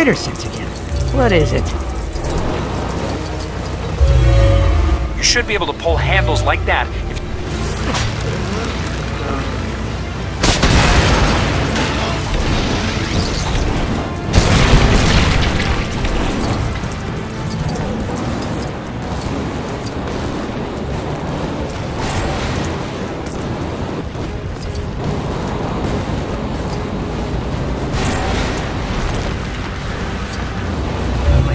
spider sense again. What is it? You should be able to pull handles like that if...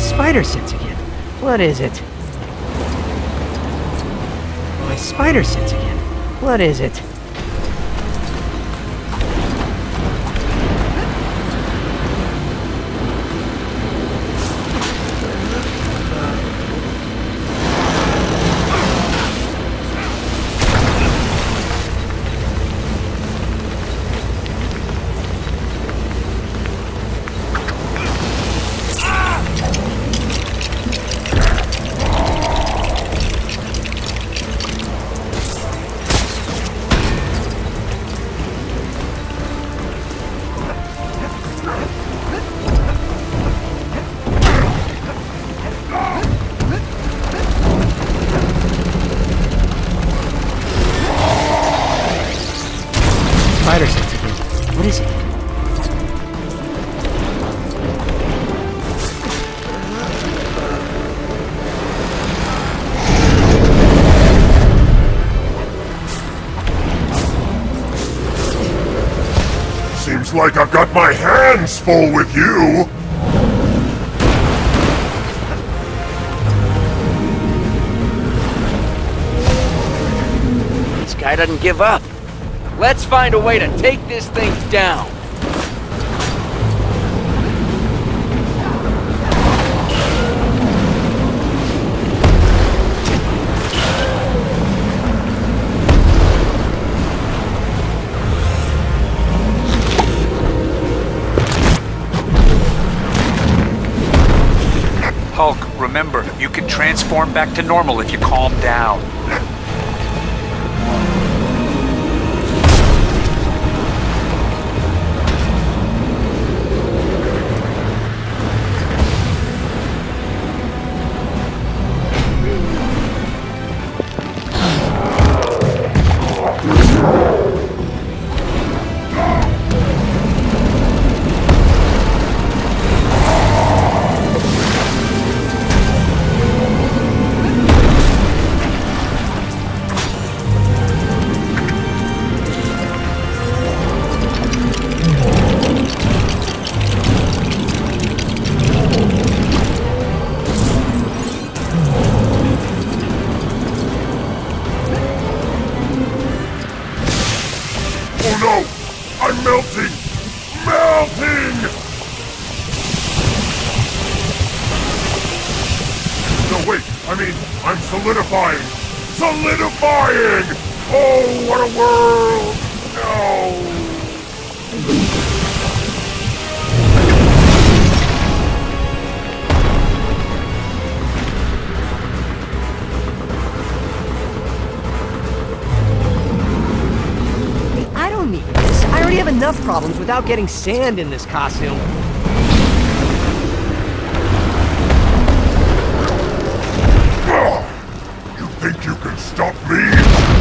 Spider sense again. What is it? My spider sense again. What is it? Like I've got my hands full with you! This guy doesn't give up. Let's find a way to take this thing down. Hulk, remember, you can transform back to normal if you calm down. Problems without getting sand in this costume. You think you can stop me?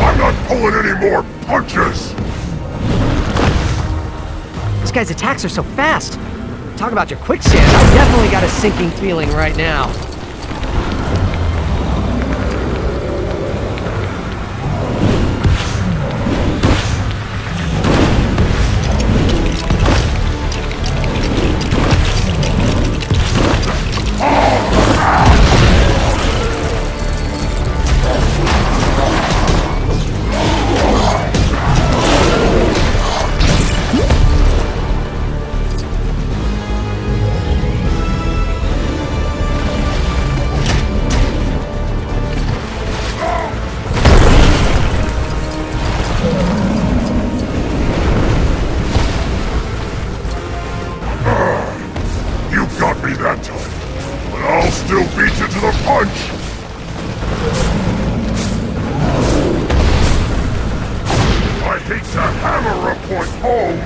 I'm not pulling any more punches! This guy's attacks are so fast. Talk about your quicksand. I've definitely got a sinking feeling right now. Home,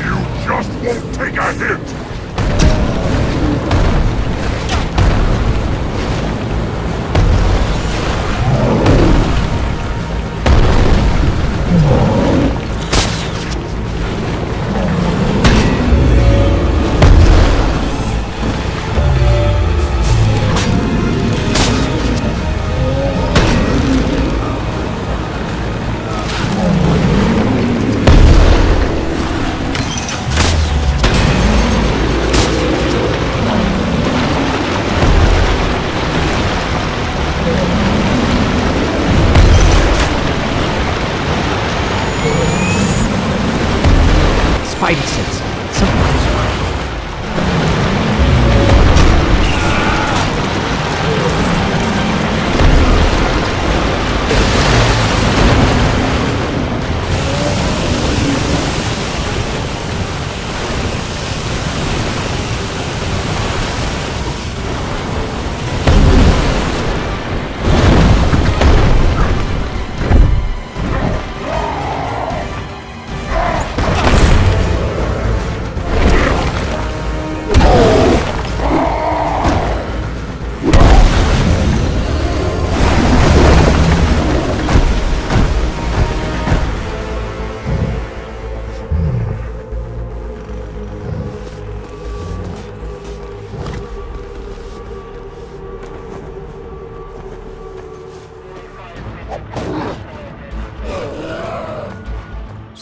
you just won't take a hit!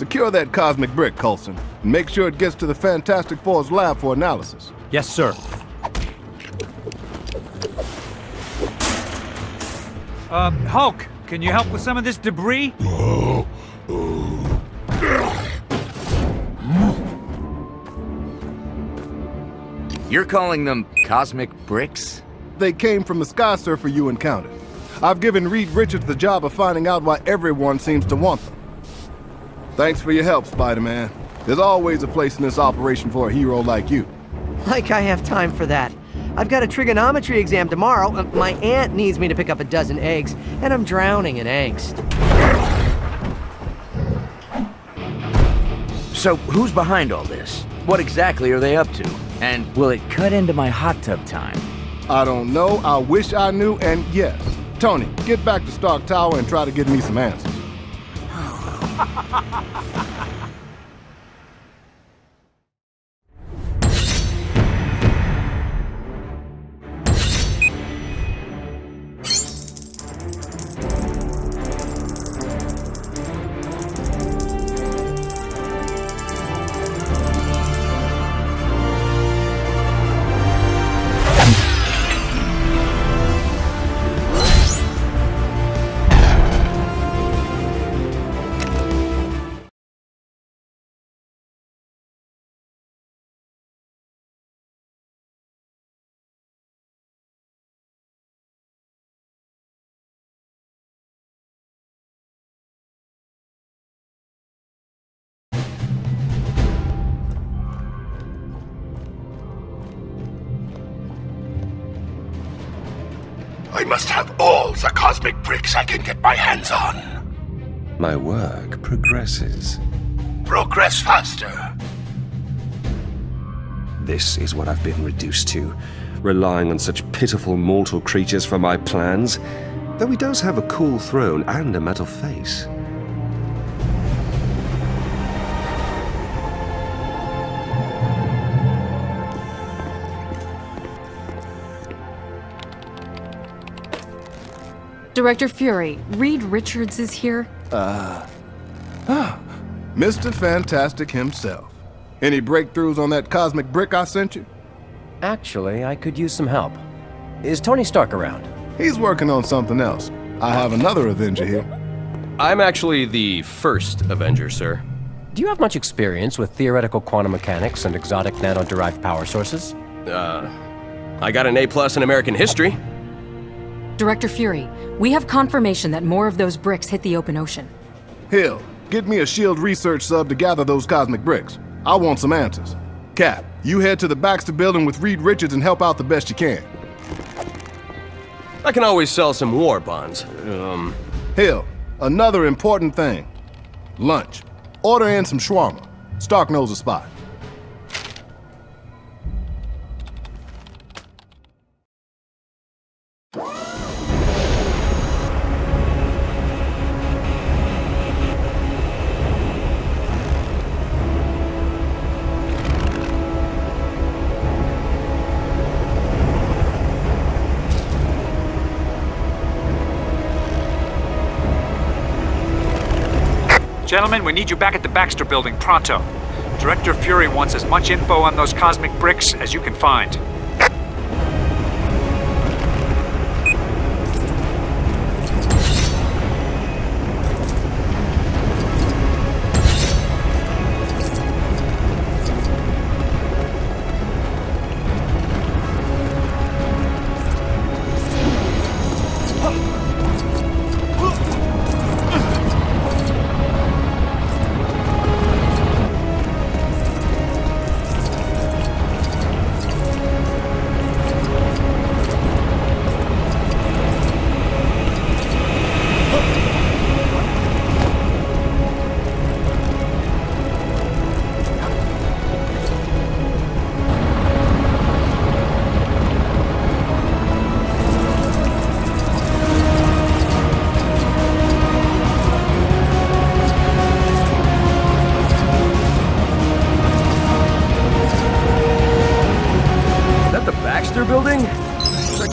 Secure that cosmic brick, Coulson. Make sure it gets to the Fantastic Four's lab for analysis. Yes, sir. Hulk, can you help with some of this debris? You're calling them cosmic bricks? They came from the sky surfer you encountered. I've given Reed Richards the job of finding out why everyone seems to want them. Thanks for your help, Spider-Man. There's always a place in this operation for a hero like you. Like I have time for that. I've got a trigonometry exam tomorrow. My aunt needs me to pick up a dozen eggs, and I'm drowning in angst. So, who's behind all this? What exactly are they up to? And will it cut into my hot tub time? I don't know, I wish I knew, and yes. Tony, get back to Stark Tower and try to get me some answers. I must have all the cosmic bricks I can get my hands on. My work progresses. Progress faster. This is what I've been reduced to, relying on such pitiful mortal creatures for my plans, though he does have a cool throne and a metal face. Director Fury, Reed Richards is here. Mr. Fantastic himself. Any breakthroughs on that cosmic brick I sent you? Actually, I could use some help. Is Tony Stark around? He's working on something else. I have another Avenger here. I'm actually the first Avenger, sir. Do you have much experience with theoretical quantum mechanics and exotic nano-derived power sources? I got an A+ in American history. Director Fury, we have confirmation that more of those bricks hit the open ocean. Hill, get me a SHIELD research sub to gather those cosmic bricks. I want some answers. Cap, you head to the Baxter Building with Reed Richards and help out the best you can. I can always sell some war bonds. Hill, another important thing. Lunch. Order in some shawarma. Stark knows a spot. Gentlemen, we need you back at the Baxter Building, pronto. Director Fury wants as much info on those cosmic bricks as you can find.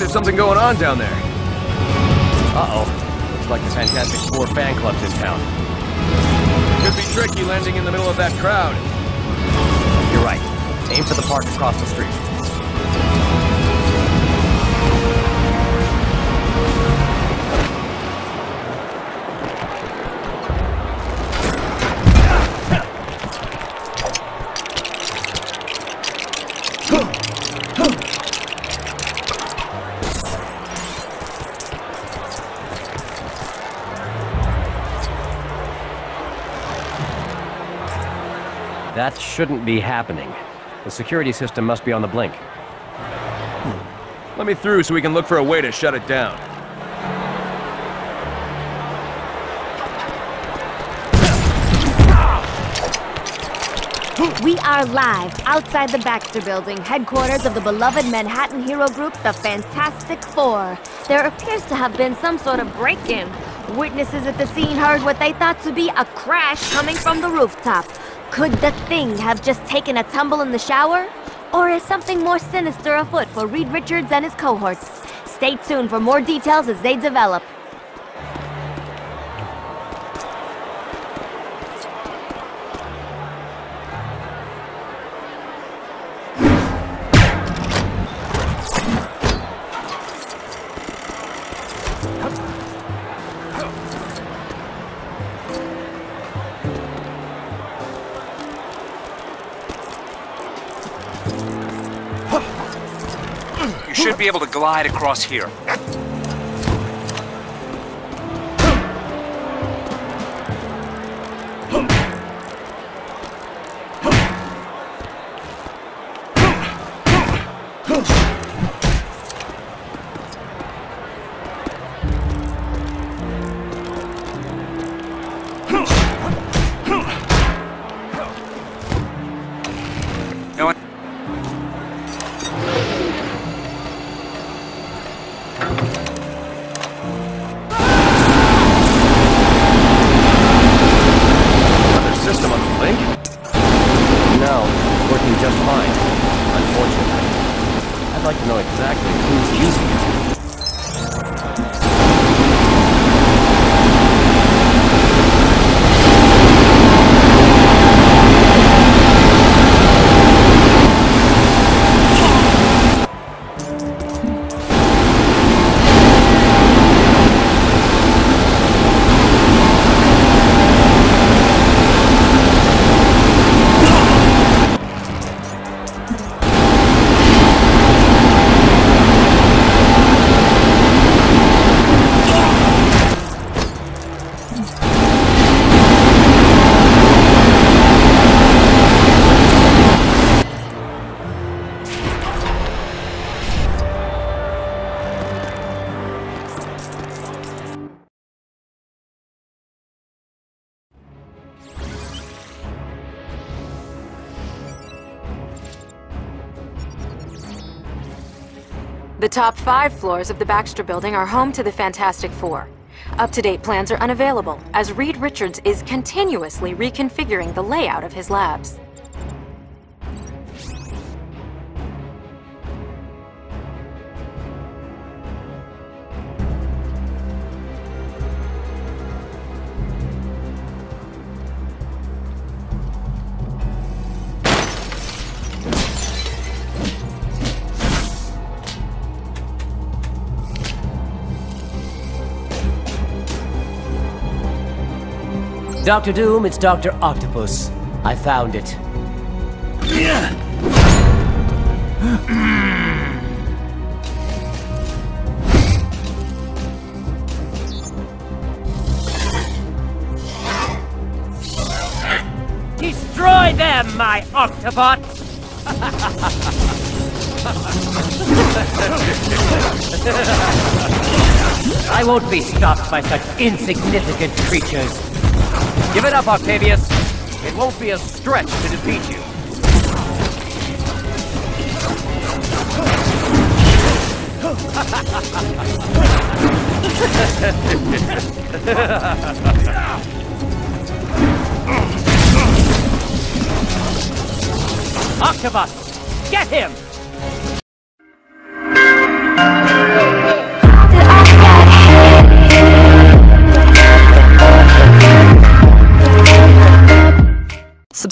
Something going on down there. Uh-oh. Looks like the Fantastic Four fan club's in town. Could be tricky landing in the middle of that crowd. You're right. Aim for the park across the street. That shouldn't be happening. The security system must be on the blink. Let me through so we can look for a way to shut it down. We are live outside the Baxter Building, headquarters of the beloved Manhattan hero group, the Fantastic Four. There appears to have been some sort of break-in. Witnesses at the scene heard what they thought to be a crash coming from the rooftop. Could the thing have just taken a tumble in the shower? Or is something more sinister afoot for Reed Richards and his cohorts? Stay tuned for more details as they develop. Should be able to glide across here. The top 5 floors of the Baxter Building are home to the Fantastic Four. Up-to-date plans are unavailable, as Reed Richards is continuously reconfiguring the layout of his labs. Doctor Doom, it's Doctor Octopus. I found it. Destroy them, my Octobots! I won't be stopped by such insignificant creatures. Give it up, Octavius. It won't be a stretch to defeat you. Octobots, get him!